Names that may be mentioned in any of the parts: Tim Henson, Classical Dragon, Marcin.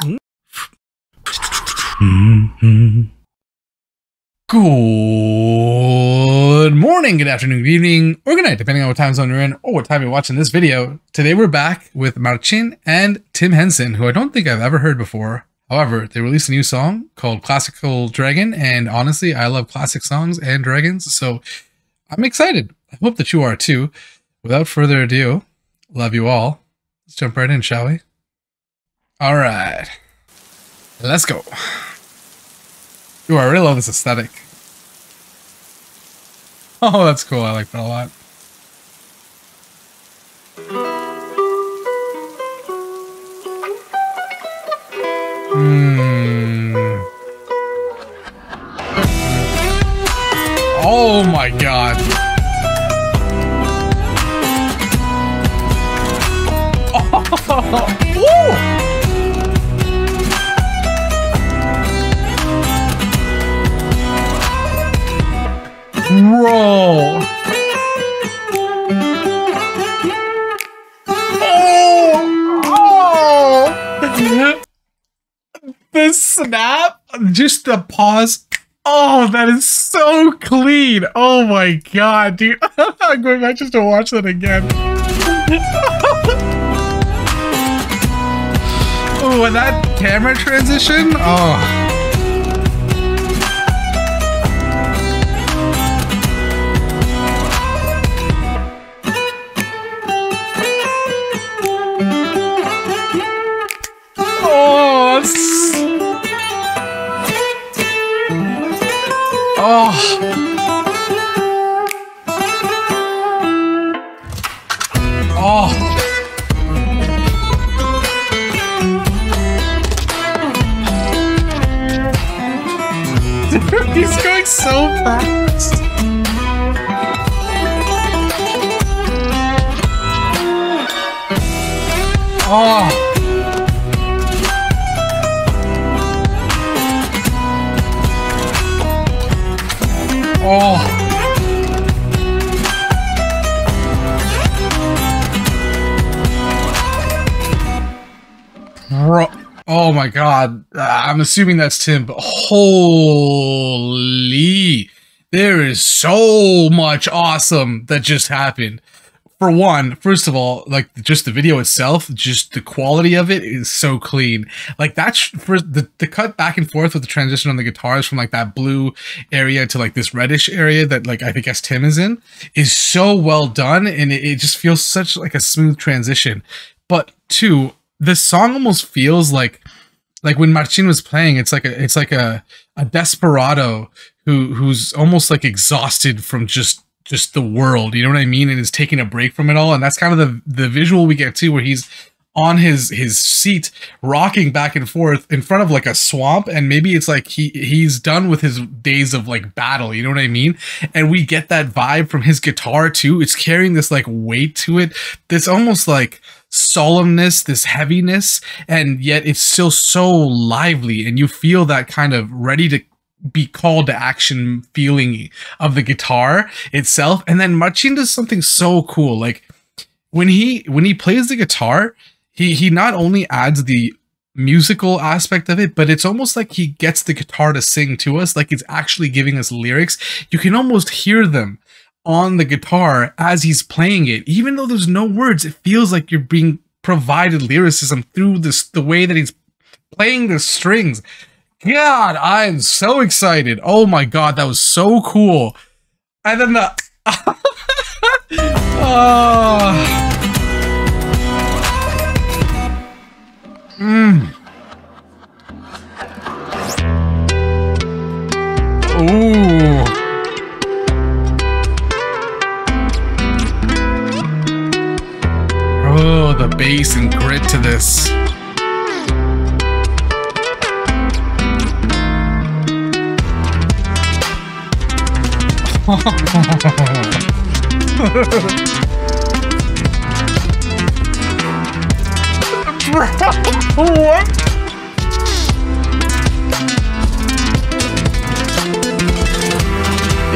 Good morning, good afternoon, good evening, or good night, depending on what time zone you're in or what time you're watching this video. Today we're back with Marcin and Tim Henson, who I don't think I've ever heard before. However, they released a new song called Classical Dragon, and honestly, I love classic songs and dragons, so I'm excited. I hope that you are too. Without further ado, love you all. Let's jump right in, shall we? All right, let's go. Ooh, I really love this aesthetic. Oh, that's cool. I like that a lot. Oh my god. Oh. Woo! Bro. Oh. Oh. The snap, just the pause. Oh, that is so clean. Oh my god, dude. I'm going back just to watch that again. Oh, and that camera transition. Oh. Oh. Oh. Dude, he's going so fast. Oh. Oh. Bro. Oh my god. I'm assuming that's Tim, but holy. There is so much awesome that just happened. For one, first of all, like just the video itself, just the quality of it is so clean. Like that's for the cut back and forth with the transition on the guitars from like that blue area to like this reddish area that like I guess Tim is in is so well done, and it just feels such like a smooth transition. But two, the song almost feels like when Marcin was playing, it's like a desperado who's almost like exhausted from just the world, you know what I mean, and is taking a break from it all. And that's kind of the visual we get to, where he's on his seat rocking back and forth in front of like a swamp, and maybe it's like he's done with his days of like battle, you know what I mean. And we get that vibe from his guitar too. It's carrying this like weight to it, this almost like solemnness, this heaviness, and yet it's still so lively, and you feel that kind of ready to be called to action feeling of the guitar itself. And then Marcin does something so cool, like when he plays the guitar, he not only adds the musical aspect of it, but it's almost like he gets the guitar to sing to us, like it's actually giving us lyrics. You can almost hear them on the guitar as he's playing it, even though there's no words. It feels like you're being provided lyricism through this, the way that he's playing the strings. God, I am so excited. Oh my god, that was so cool. And then the Oh, the bass and grit to this. What?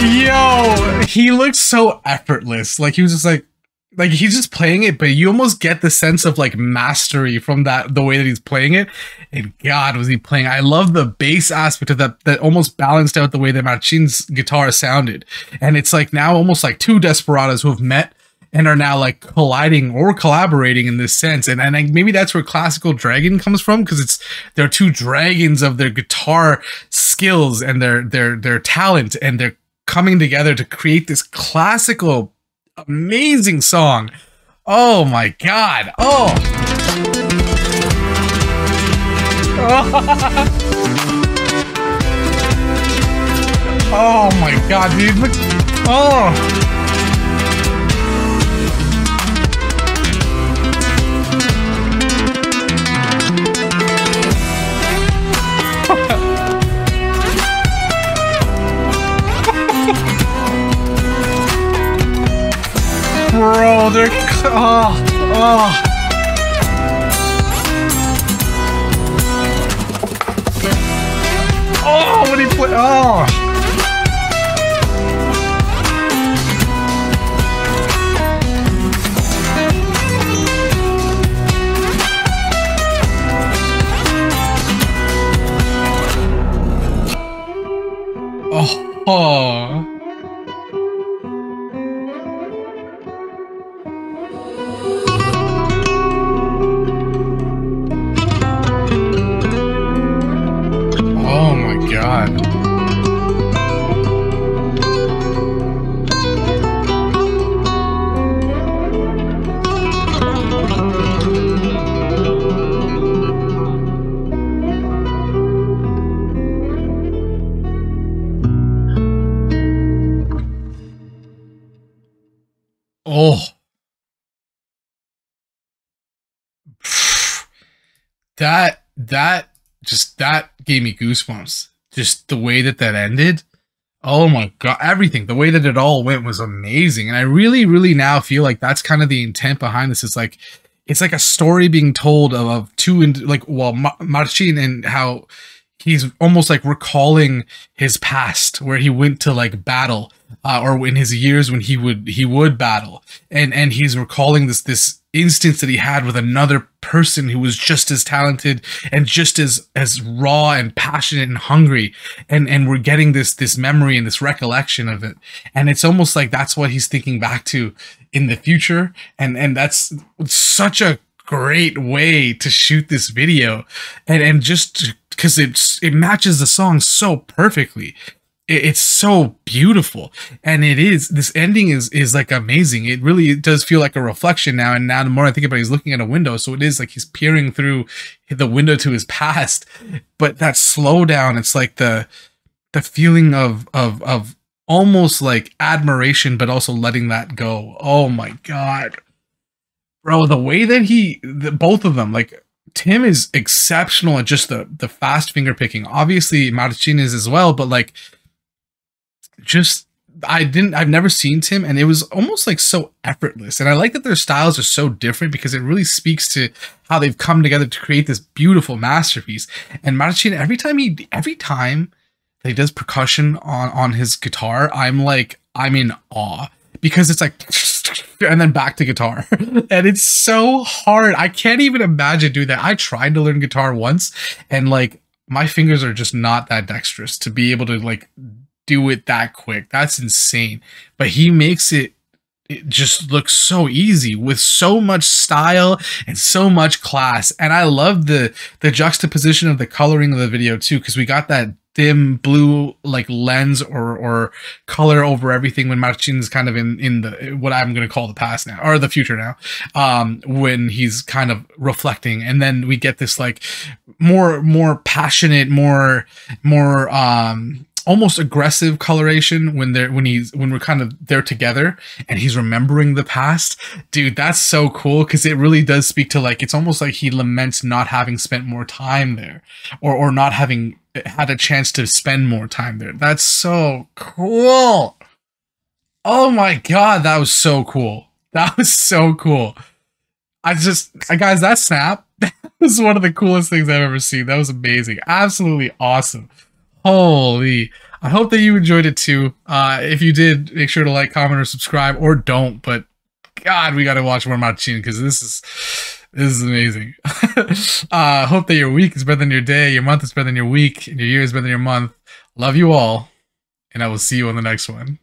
Yo, he looks so effortless. Like he was just like, like he's just playing it, but you almost get the sense of like mastery from that, the way that he's playing it. And God, was he playing? I love the bass aspect of that, that almost balanced out the way that Marcin's guitar sounded. And it's like now almost like two desperados who have met and are now like colliding or collaborating in this sense. And I, maybe that's where Classical Dragon comes from, because it's, there are two dragons of their guitar skills and their talent, and they're coming together to create this classical, amazing song. Oh my God. Oh. Oh my God, dude. Look. Oh. Bro, they're oh, when he play, oh, oh, oh. Oh, that gave me goosebumps. Just the way that that ended. Oh my God, everything, the way that it all went was amazing. And I really, really now feel like that's kind of the intent behind this. It's like a story being told of two, like, well, Marcin, and how he's almost like recalling his past where he went to like battle, or in his years when he would battle, and he's recalling this instance that he had with another person who was just as talented and just as raw and passionate and hungry, and we're getting this memory and this recollection of it, and it's almost like that's what he's thinking back to in the future, and that's such a great way to shoot this video, and just because it matches the song so perfectly. It's so beautiful, and it is, this ending is like amazing. It really does feel like a reflection now, and now the more I think about it, he's looking at a window, so it is like he's peering through the window to his past. But that slow down, it's like the feeling of almost like admiration, but also letting that go. Oh my God, bro, the way that both of them, like, Tim is exceptional at just the fast finger picking. Obviously Marcin is as well, but like, just I've never seen Tim, and it was almost like so effortless, and I like that their styles are so different because it really speaks to how they've come together to create this beautiful masterpiece. And Marcin, every time that he does percussion on his guitar, I'm in awe, because it's like, and then back to guitar. And it's so hard. I can't even imagine doing that. I tried to learn guitar once, and like my fingers are just not that dexterous to be able to like do it that quick. That's insane. But he makes it just looks so easy with so much style and so much class. And I love the juxtaposition of the coloring of the video too, because we got that dim blue like lens or color over everything when Marcin's kind of in the, what I'm going to call the past now, or the future now, when he's kind of reflecting. And then we get this like more passionate, more almost aggressive coloration when we're kind of there together and he's remembering the past. Dude, that's so cool, because it really does speak to like, it's almost like he laments not having spent more time there, or not having had a chance to spend more time there. That's so cool. Oh my God, that was so cool. That was so cool. Guys, that snap, that was one of the coolest things I've ever seen. That was amazing. Absolutely awesome. Holy, I hope that you enjoyed it too. If you did, make sure to like, comment, or subscribe, or don't, but God, we got to watch more Marcin, because this is amazing. Hope that your week is better than your day, your month is better than your week, and your year is better than your month. Love you all, and I will see you on the next one.